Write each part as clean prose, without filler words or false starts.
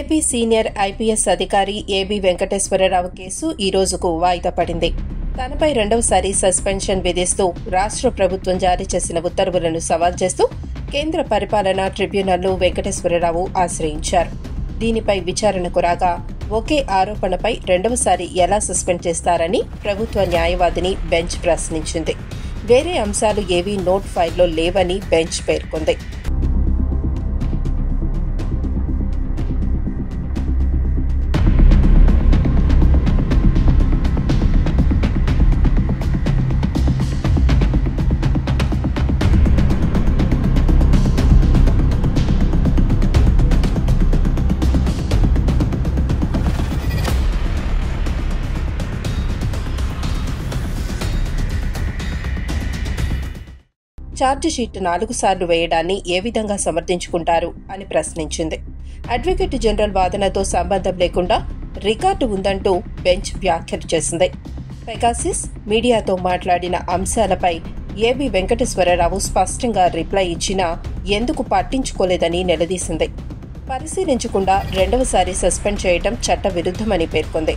AP senior IPS అధికారి AB Venkateswararao case ఈ రోజుకు వాయిదా పడింది. తనపై రెండవసారి సస్పెన్షన్ విధిస్తూ రాష్ట్ర ప్రభుత్వం జారీ చేసిన ఉత్తర్వులను సవాల్ చేస్తూ కేంద్ర పరిపాలనా ట్రిబ్యునల్ను వెంకటేశ్వరరావు ఆశ్రయించారు. దీనిపై విచారణకు రాగా ఒకే ఆరోపణపై రెండవసారి ఎలా సస్పెండ్ చేస్తారని ప్రభుత్వ న్యాయవాదిని బెంచ్ ప్రశ్నించింది. వేరే అంశాలు ఏవీ నోట్ ఫైల్లో లేవని బెంచ్ పేర్కొంది. ఛార్జిషీట్ 4 సార్లు వేయడాన్ని ఏ విధంగా సమర్థించుకుంటారు అని ప్రశ్నించింది. అడ్వకేట్ జనరల్ వాదనతో సంబంధం లేకుండా రికార్డు ఉందంటూ బెంచ్ వ్యాఖ్యలు చేసింది. పెగాసిస్ మీడియాతో మాట్లాడిన అంశాలపై ఏబీ వెంకటేశ్వరరావు స్పష్టంగా రిప్లై ఇచ్చినా ఎందుకు పట్టించుకోలేదని నిలదీసింది. పరిశీలించకుండా రెండవసారి సస్పెండ్ చేయటం చట్టవిరుద్ధమని పేర్కొంది.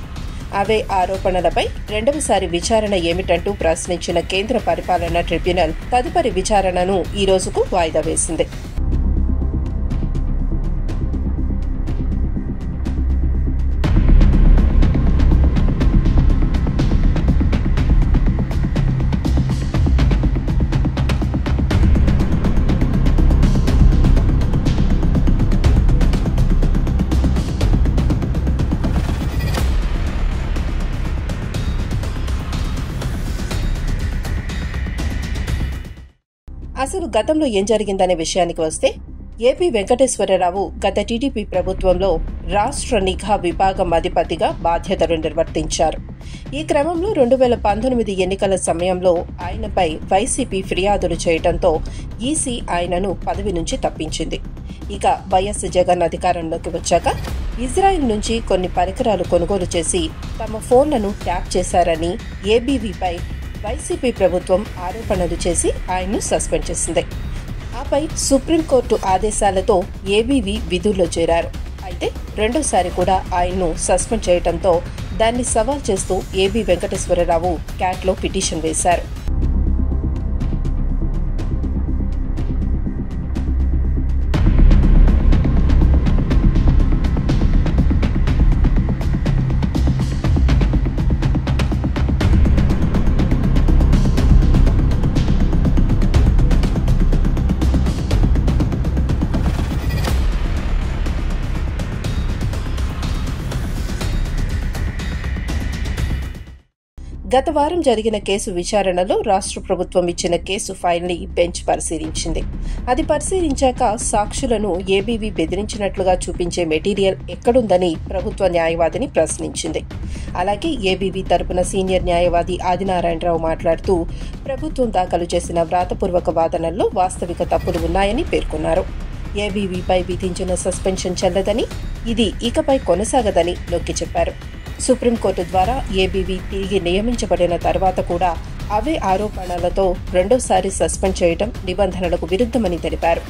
అవే ఆరోపణలపై రెండవసారి విచారణ ఏమిటంటూ ప్రశ్నించిన కేంద్ర పరిపాలనా ట్రిబ్యునల్ తదుపరి విచారణను ఈ రోజుకు వాయిదా వేసింది. అసలు గతంలో ఏం జరిగిందనే విషయానికి వస్తే, ఏపీ వెంకటేశ్వరరావు గత టిడిపి ప్రభుత్వంలో రాష్ట్ర నిఘా విభాగం అధిపతిగా బాధ్యతలు నిర్వర్తించారు. ఈ క్రమంలో 2019 ఎన్నికల సమయంలో ఆయనపై వైసీపీ ఫిర్యాదులు చేయడంతో ఈసీ ఆయనను పదవి నుంచి తప్పించింది. ఇక వైఎస్ జగన్ అధికారంలోకి వచ్చాక ఇజ్రాయిల్ నుంచి కొన్ని పరికరాలు కొనుగోలు చేసి తమ ఫోన్లను ట్యాప్ చేశారని ఏబీవీపై వైసీపీ ప్రభుత్వం ఆరోపణలు చేసి ఆయన్ను సస్పెండ్ చేసింది. ఆపై సుప్రీంకోర్టు ఆదేశాలతో ఏబీవీ విధుల్లో చేరారు. అయితే రెండోసారి కూడా ఆయన్ను సస్పెండ్ చేయడంతో దాన్ని సవాల్ చేస్తూ ఏబీ వెంకటేశ్వరరావు క్యాట్లో పిటిషన్ వేశారు. గత వారం జరిగిన కేసు విచారణలో రాష్ట్ర ప్రభుత్వం ఇచ్చిన కేసు ఫైల్ని బెంచ్ పరిశీలించింది. అది పరిశీలించాక సాక్షులను ఏబీవీ బెదిరించినట్లుగా చూపించే మెటీరియల్ ఎక్కడుందని ప్రభుత్వ న్యాయవాదిని ప్రశ్నించింది. అలాగే ఏబీవీ తరపున సీనియర్ న్యాయవాది ఆదినారాయణరావు మాట్లాడుతూ ప్రభుత్వం దాఖలు చేసిన వ్రాతపూర్వక వాదనల్లో వాస్తవిక తప్పులు ఉన్నాయని పేర్కొన్నారు. ఏబీవీపై విధించిన సస్పెన్షన్ చెల్లదని, ఇది ఇకపై కొనసాగదని నొక్కి చెప్పారు. సుప్రీంకోర్టు ద్వారా ఏబీవీ తిరిగి నియమించబడిన తర్వాత కూడా అవే ఆరోపణలతో రెండోసారి సస్పెండ్ చేయడం నిబంధనలకు విరుద్ధమని తెలిపారు.